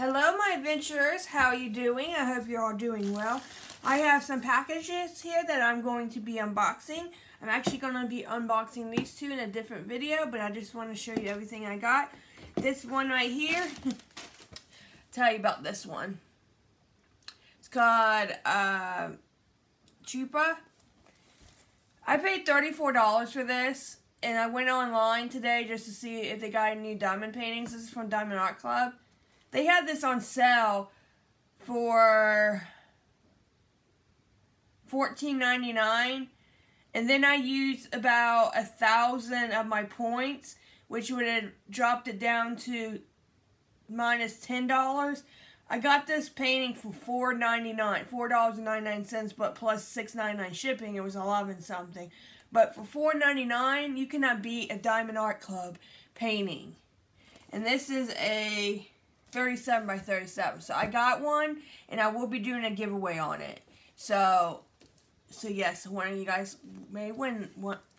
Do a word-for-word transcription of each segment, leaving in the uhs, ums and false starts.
Hello my adventurers, how are you doing? I hope you're all doing well. I have some packages here that I'm going to be unboxing. I'm actually going to be unboxing these two in a different video, but I just want to show you everything I got. This one right here, tell you about this one. It's called uh, Chupa. I paid thirty-four dollars for this, and I went online today just to see if they got any diamond paintings. This is from Diamond Art Club. They had this on sale for fourteen ninety-nine, and then I used about a thousand of my points, which would have dropped it down to minus ten dollars. I got this painting for four ninety-nine, four ninety-nine, but plus six ninety-nine shipping, it was eleven something. But for four ninety-nine, you cannot beat a Diamond Art Club painting. And this is a thirty-seven by thirty-seven. So I got one, and I will be doing a giveaway on it. So, so yes, one of you guys may win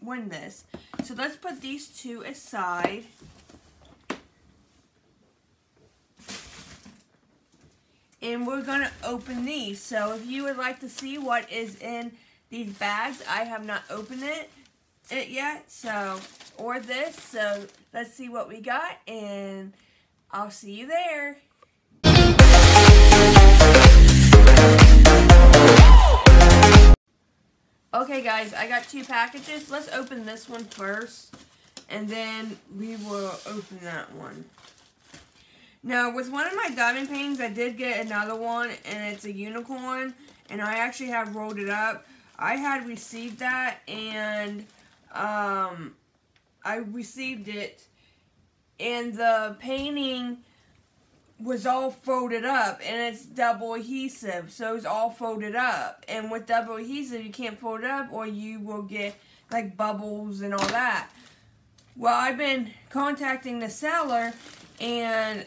win this. So let's put these two aside. And we're going to open these. So if you would like to see what is in these bags, I have not opened it, it yet. So, or this. So let's see what we got, and I'll see you there. Okay guys, I got two packages. Let's open this one first, and then we will open that one. Now, with one of my diamond paintings, I did get another one, and it's a unicorn, and I actually have rolled it up. I had received that, and um, I received it, and the painting was all folded up, and it's double adhesive, so it's all folded up. And with double adhesive, you can't fold it up, or you will get like bubbles and all that. Well, I've been contacting the seller, and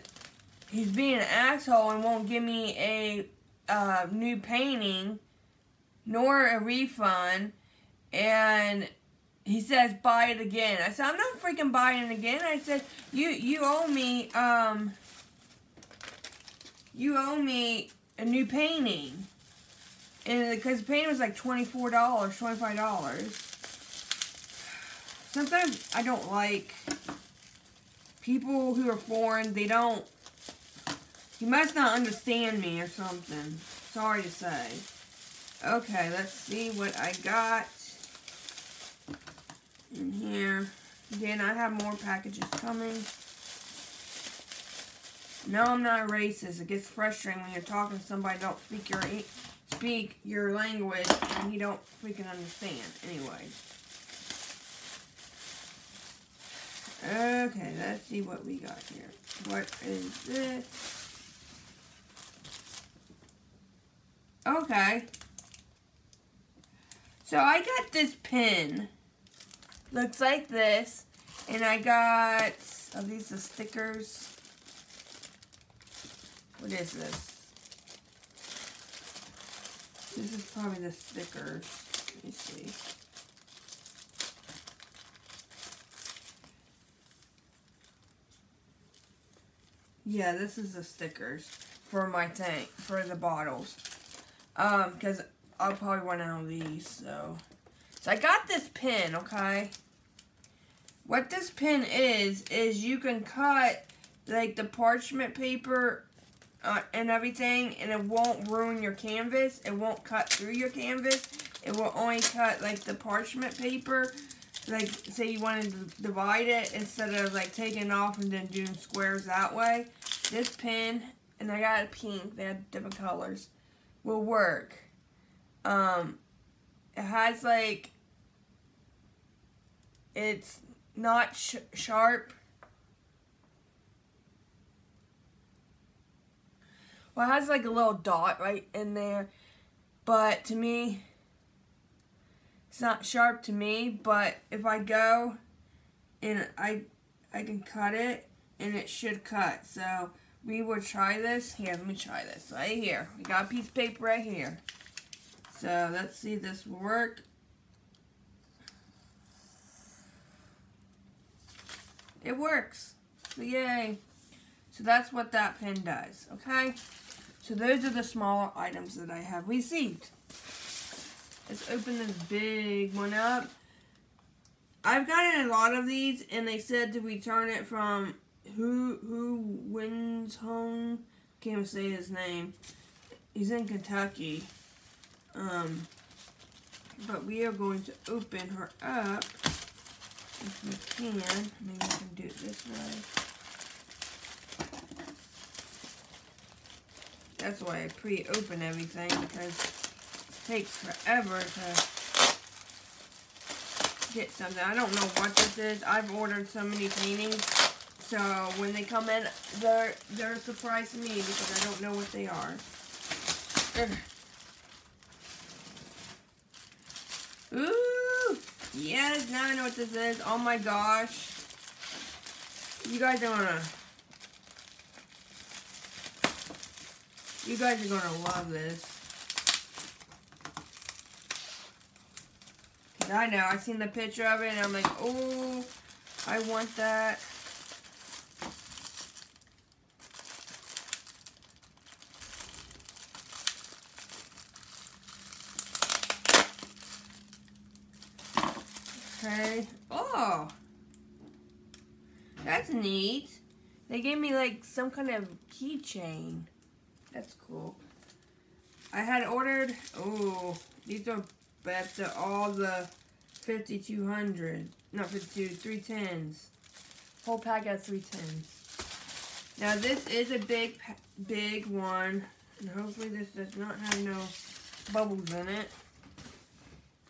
he's being an asshole and won't give me a uh, new painting nor a refund. And he says, buy it again. I said, I'm not freaking buying it again. I said, you you owe me, um, you owe me a new painting. And because the painting was like twenty-four dollars, twenty-five dollars. Sometimes I don't like people who are foreign. They don't, you must not understand me or something. Sorry to say. Okay, let's see what I got in here. Again, I have more packages coming. No, I'm not racist. It gets frustrating when you're talking to somebody don't speak your speak your language and you don't freaking understand. Anyway. Okay, let's see what we got here. What is this? Okay. So I got this pin. Looks like this, and I got, oh, these are stickers. What is this? This is probably the stickers. Let me see. Yeah, this is the stickers for my tank, for the bottles. Um, because I'll probably run out of these, so. So I got this pin, okay? What this pin is, is you can cut, like, the parchment paper uh, and everything, and it won't ruin your canvas. It won't cut through your canvas. It will only cut, like, the parchment paper. Like, say you wanted to divide it instead of, like, taking it off and then doing squares that way. This pin, and I got a pink. They had different colors. Will work. Um... It has, like, it's not sh sharp. Well, it has, like, a little dot right in there. But to me, it's not sharp to me. But if I go and I, I can cut it, and it should cut. So we will try this. Here, let me try this. Right here. We got a piece of paper right here. So let's see if this will work. It works. So yay. So that's what that pin does, okay? So those are the smaller items that I have received. Let's open this big one up. I've gotten a lot of these, and they said to return it from who who wins home. Can't say his name. He's in Kentucky. Um, but we are going to open her up if we can. Maybe we can do it this way. That's why I pre-open everything, because it takes forever to get something. I don't know what this is. I've ordered so many paintings, so when they come in, they're they're a surprise to me because I don't know what they are. Ooh, yes, now I know what this is. Oh my gosh, you guys are gonna, you guys are gonna love this. I know, I've seen the picture of it and I'm like, oh, I want that. Okay. Oh, that's neat. They gave me like some kind of keychain. That's cool. I had ordered, oh, these are back to all the fifty-two hundred, no, fifty-two, three tens. Whole pack of three tens. Now this is a big, big one. And hopefully this does not have no bubbles in it.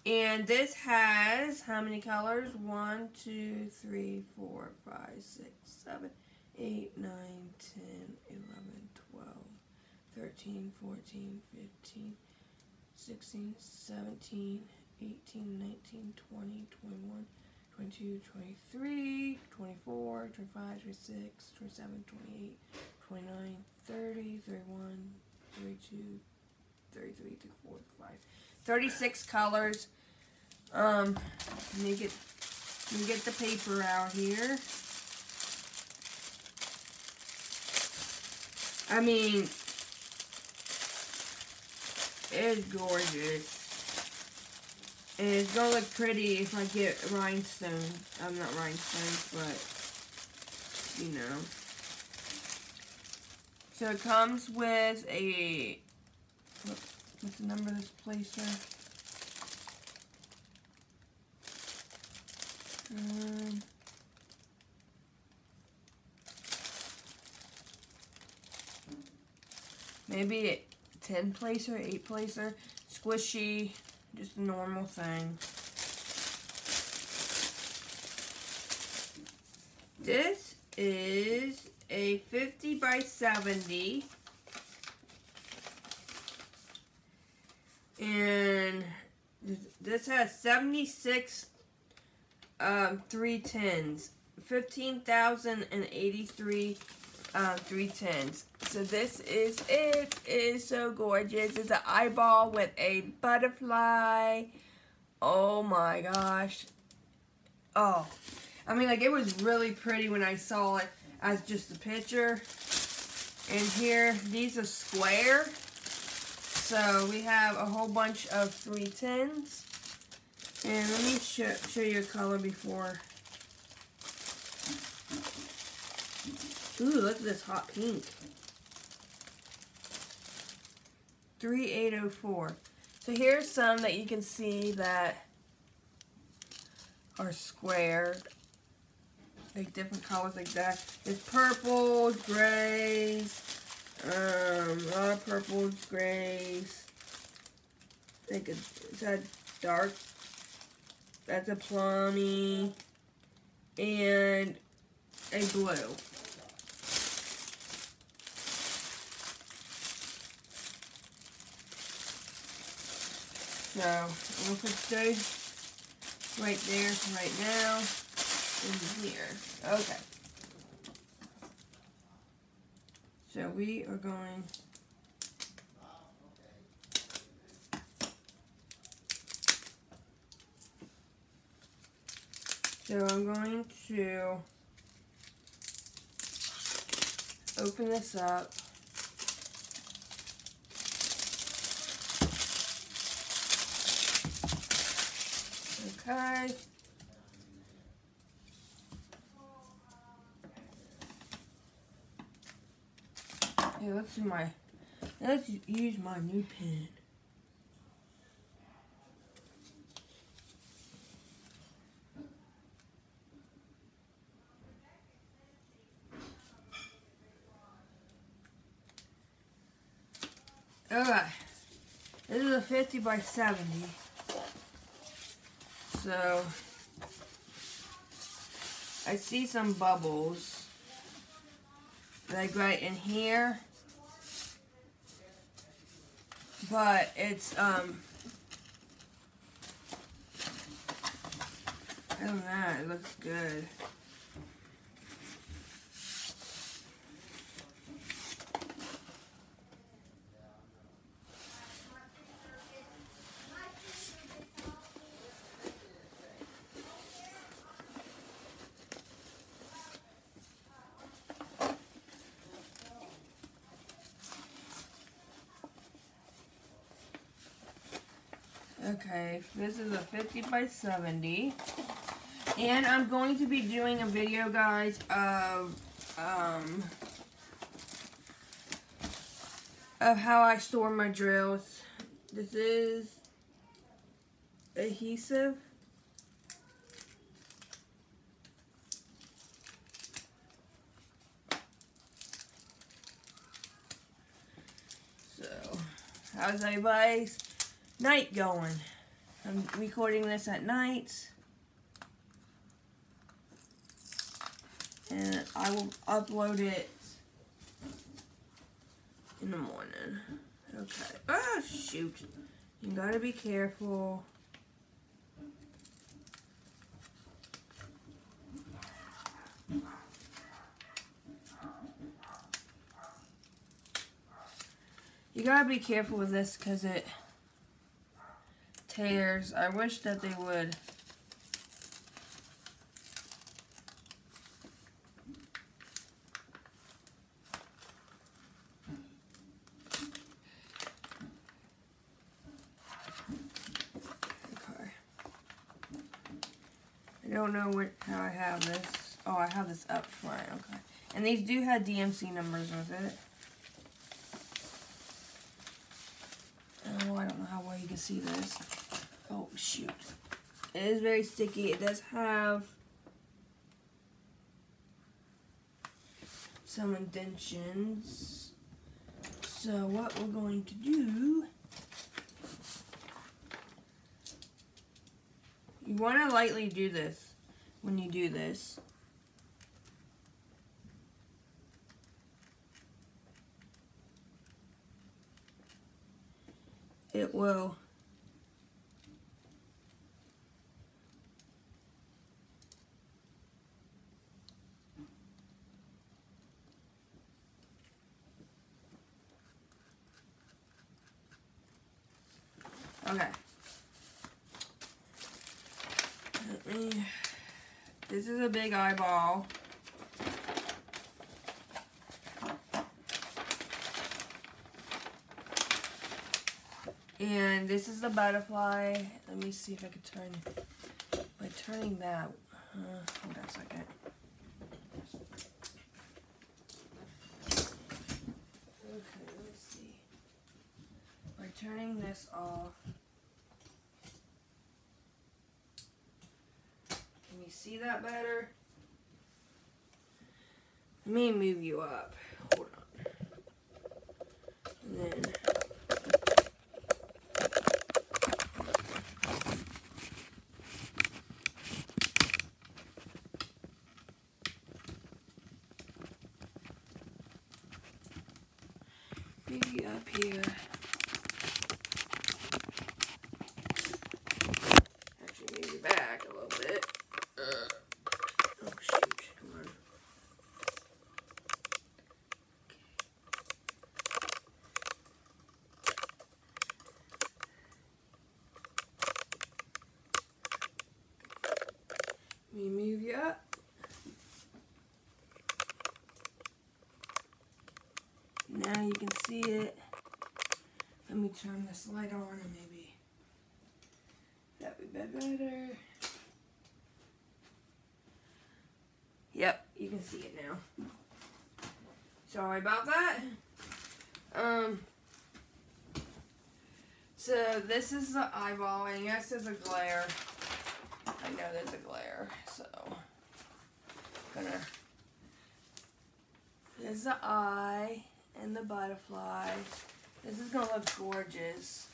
And this has, how many colors? One, two, three, four, five, six, seven, eight, nine, ten, eleven, twelve, thirteen, fourteen, fifteen, sixteen, seventeen, eighteen, nineteen, twenty, twenty-one, twenty-two, twenty-three, twenty-four, twenty-five, twenty-six, twenty-seven, twenty-eight, twenty-nine, thirty, thirty-one, thirty-two, thirty-three, thirty-four, thirty-five, thirty-six colors. Um, let me get, let me get the paper out here. I mean, it's gorgeous. And it's gonna look pretty if I get rhinestones. I'm not rhinestones, but you know. So it comes with a, what, what's the number of this placer? Um, maybe a ten placer, eight placer, squishy. Just a normal thing. This is a fifty by seventy. And this has seventy-six um, three tens. fifteen thousand eighty-three uh, three tens. So this is it. It is so gorgeous. It's an eyeball with a butterfly. Oh my gosh. Oh. I mean, like, it was really pretty when I saw it as just a picture. And here, these are square. So we have a whole bunch of three tens. And let me show, show you a color before. Ooh, look at this hot pink. three eight oh four. So here's some that you can see that are squared, like different colors like that. There's purples, grays, um, a lot of purples, grays. Like a, it's a dark, that's a plummy, and a blue. So, I'm going to put those right there, right now, and here. Okay. So, we are going... So, I'm going to open this up. Okay. Here, let's do my, let's use my new pen. Okay, this is a fifty by seventy, so I see some bubbles, like right in here, but it's, um, I don't know, it looks good. Okay, this is a fifty by seventy, and I'm going to be doing a video, guys, of, um, of how I store my drills. This is adhesive. So, how's everybody's night going? I'm recording this at night, and I will upload it in the morning. Okay. Oh shoot! You gotta be careful. You gotta be careful with this because it tears. I wish that they would. Okay. I don't know where, how I have this. Oh, I have this up front. Okay. And these do have D M C numbers with it. Oh, I don't know how well you can see this. Oh, shoot. It is very sticky. It does have some indentions. So what we're going to do, you want to lightly do this when you do this. It will Okay. Let me, this is a big eyeball. And this is the butterfly. Let me see if I could turn by turning that. Uh, hold on a second. Okay, let's see. By turning this off, can you see that better? Let me move you up. Hold on. And then. Up here. Actually, maybe back a little bit. Uh, oh, shoot. Come on. Okay. Let me move you up. now you can see it. Let me turn this light on and maybe that would be better. Yep, you can see it now. Sorry about that. Um, so this is the eyeball, and yes, there's a glare. I know there's a glare, so I'm gonna. There's the eye and the butterfly. This is gonna look gorgeous.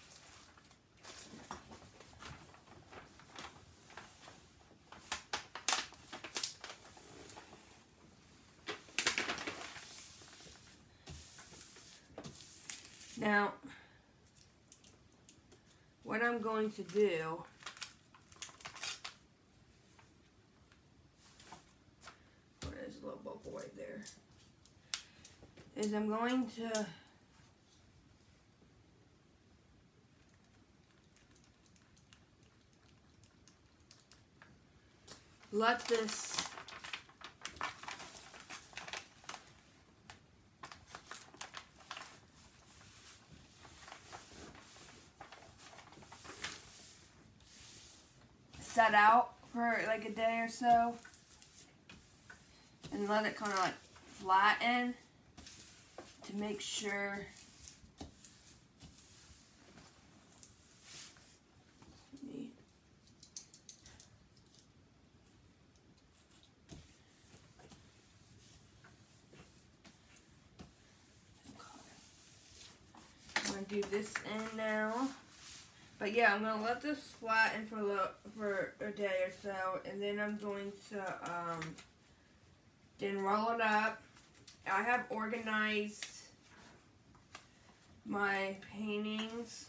Now, what I'm going to do oh, there's a little bubble right there is I'm going to let this set out for like a day or so and let it kind of like flatten to make sure I'm gonna do this end now. But yeah, I'm gonna let this flatten for a little, for a day or so, and then I'm going to um, then roll it up. I have organized my paintings.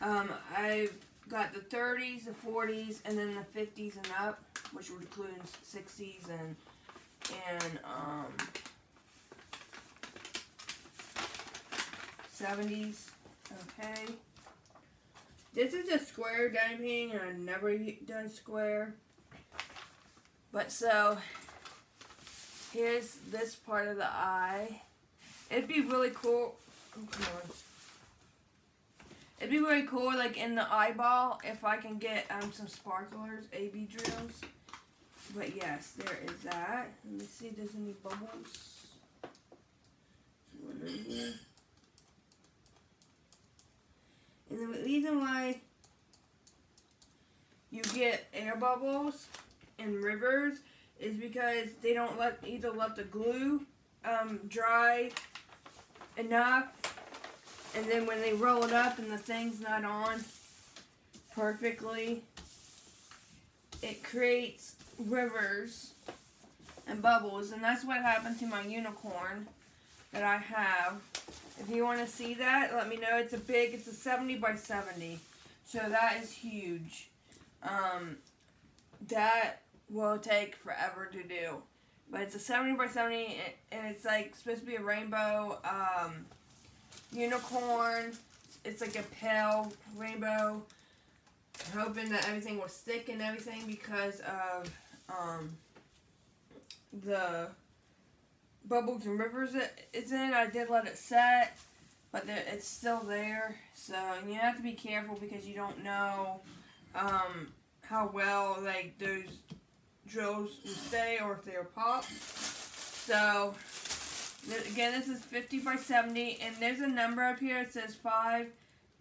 Um, I've got the thirties, the forties, and then the fifties and up, which would include sixties and and um. seventies. Okay. This is a square dime painting, and I've never done square. But so, here's this part of the eye. It'd be really cool. Oh, come on. It'd be really cool, like in the eyeball, if I can get um, some sparklers, A B drills. But yes, there is that. Let me see if there's any bubbles. There's one in here. And the reason why you get air bubbles in rivers is because they don't let either let the glue um, dry enough, and then when they roll it up and the thing's not on perfectly, it creates rivers and bubbles, and that's what happened to my unicorn that I have. If you want to see that, let me know. It's a big, it's a seventy by seventy. So that is huge. Um, that will take forever to do. But it's a seventy by seventy, and it's like supposed to be a rainbow um, unicorn. It's like a pale rainbow. I'm hoping that everything will stick and everything because of um, the bubbles and rivers it, it's in. I did let it set, but there, it's still there. So and you have to be careful because you don't know um, how well like those drills will stay or if they'll pop. So th again, this is fifty by seventy, and there's a number up here. It says five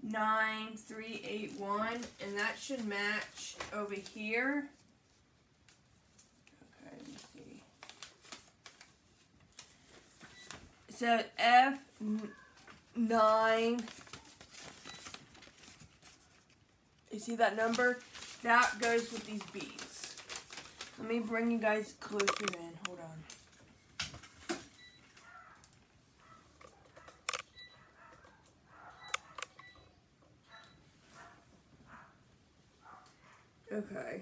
nine three eight one, and that should match over here. So F nine, you see that number? That goes with these beads. Let me bring you guys closer in. Hold on. Okay.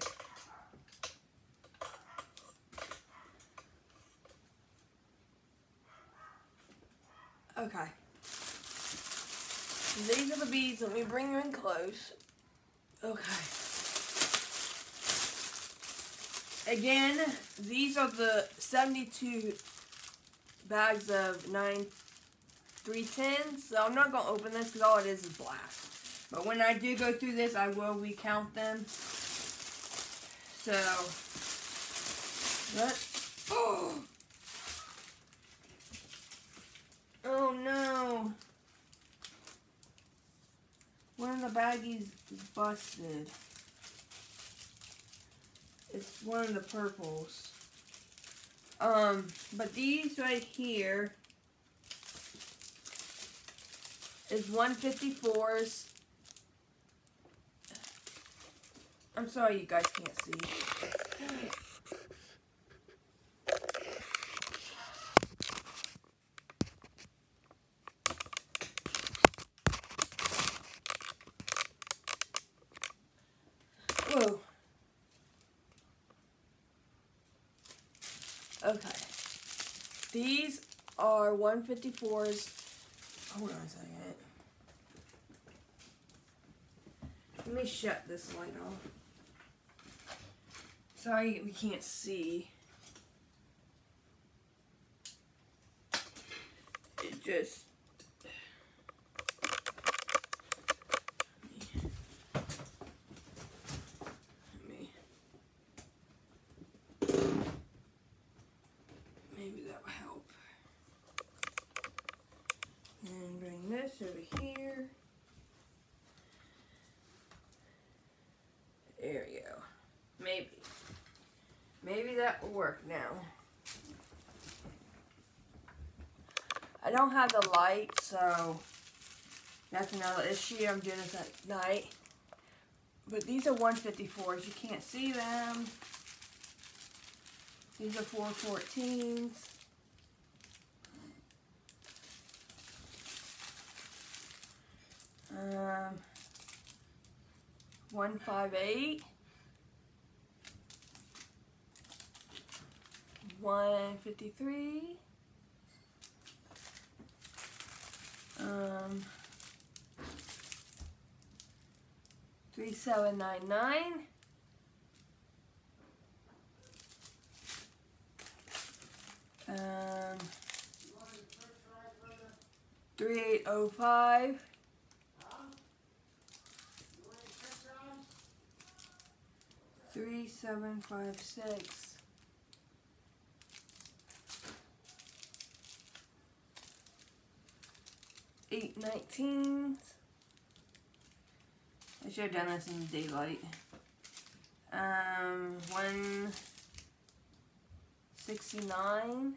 Okay, so these are the beads. Let me bring them in close. Okay. again, these are the seventy-two bags of nine three tens. So I'm not going to open this because all it is is black. But when I do go through this, I will recount them. So, let's, oh! Oh no! One of the baggies is busted. It's one of the purples. Um, but these right here is one fifty-fours. I'm sorry you guys can't see. Whoa. Okay. These are one fifty-fours. Hold on a second. Let me shut this light off. Sorry, we can't see. It just... Let me... Maybe that will help. And bring this over here. There we go. Maybe. Maybe that will work now. I don't have the light, so that's another issue. I'm doing this at night. But these are one fifty-fours. You can't see them. These are four fourteens. Um, one fifty-eight. one fifty-three, um, three seven nine nine, um, three eight oh five, three seven five six. eight nineteens. I should have done this in daylight. Um, one sixty-nine.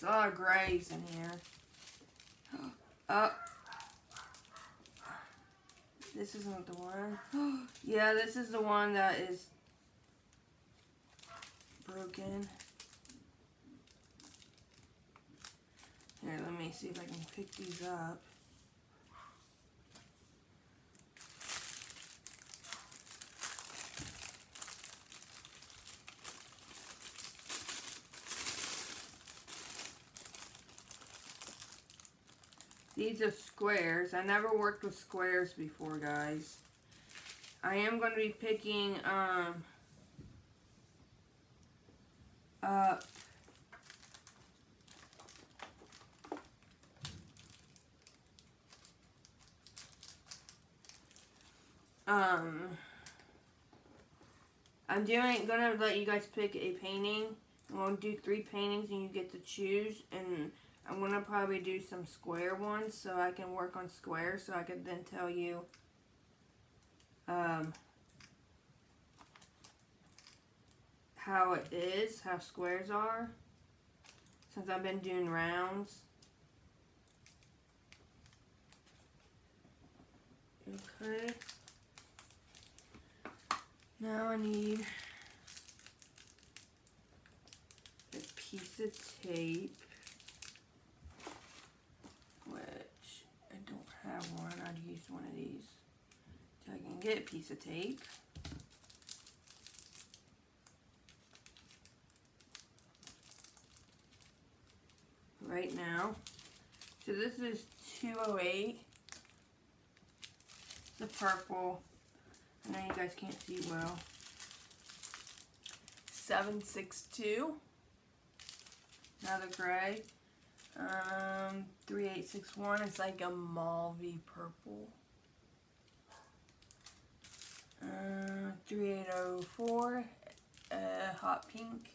There's a lot of grays in here. Oh. This isn't the one. Yeah, this is the one that is broken. Here, let me see if I can pick these up. These are squares. I never worked with squares before, guys. I am going to be picking um, up Um, I'm doing gonna let you guys pick a painting. I'm gonna do three paintings, and you get to choose. And I'm gonna probably do some square ones, so I can work on squares. So I can then tell you, um, how it is, how squares are. Since I've been doing rounds. Okay. Now I need a piece of tape, which I don't have one. I'd use one of these so I can get a piece of tape. Right now. So this is two oh eight, the purple. I know you guys can't see well. seven six two. Another gray. Um, three eight six one. It's like a mauve-y purple. Uh, three eight zero four. Uh, hot pink.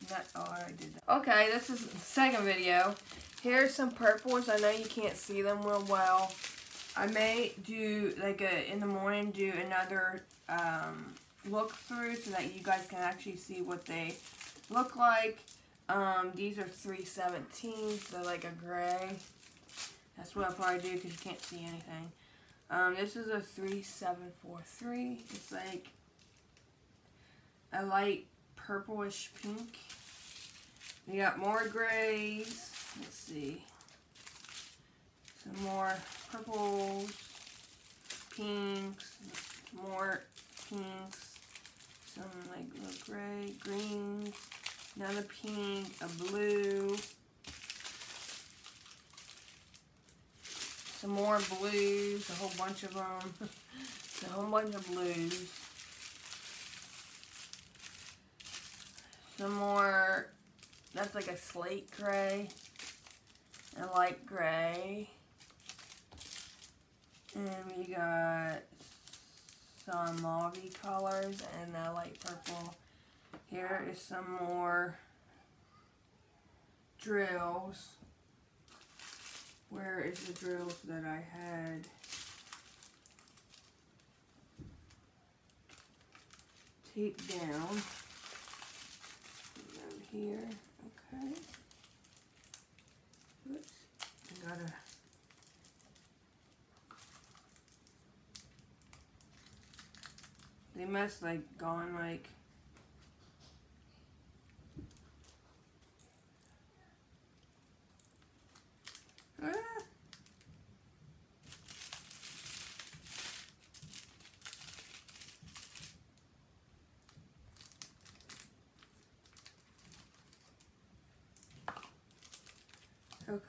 And that, oh, I did that. Okay, this is the second video. Here's some purples. I know you can't see them real well. I may do, like, a, in the morning, do another um, look through so that you guys can actually see what they look like. Um, these are three seventeens. They're like a gray. That's what I'll probably do because you can't see anything. Um, this is a three seven four three. It's like a light purplish pink. We got more grays. Let's see. Some more purples, pinks, more pinks, some like little gray, greens, another pink, a blue, some more blues, a whole bunch of them, a whole bunch of blues, some more, that's like a slate gray, a light gray. And we got some mauve colors and a light purple. Here is some more drills. Where is the drills that I had? Taped down. Down here. Okay. Oops. I gotta. They must like gone like ah. Okay.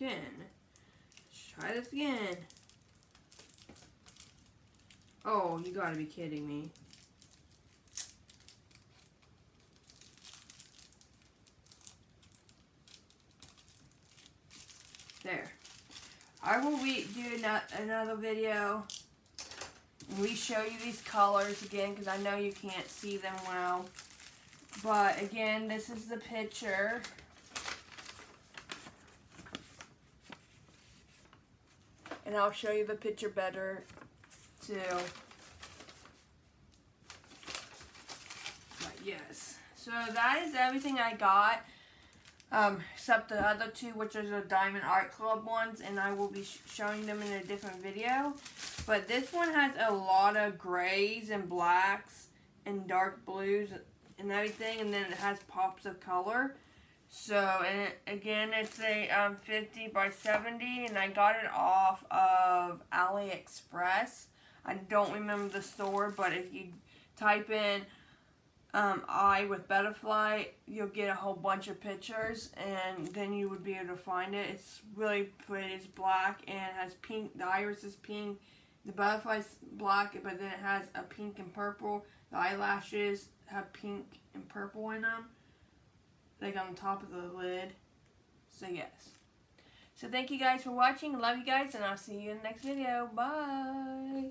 Again. Let's try this again. Oh, you gotta be kidding me. There. I will be doing another video. We show you these colors again because I know you can't see them well. But again, this is the picture. And I'll show you the picture better, too. But yes. So that is everything I got. Um, except the other two, which are the Diamond Art Club ones. And I will be sh showing them in a different video. But this one has a lot of grays and blacks and dark blues and everything. And then it has pops of color. So, and it, again, it's a um, fifty by seventy, and I got it off of AliExpress. I don't remember the store, but if you type in um, eye with butterfly, you'll get a whole bunch of pictures, and then you would be able to find it. It's really pretty. It's black, and it has pink. The iris is pink. The butterfly's black, but then it has a pink and purple. The eyelashes have pink and purple in them. Like on top of the lid. So yes. So thank you guys for watching. Love you guys, and I'll see you in the next video. Bye.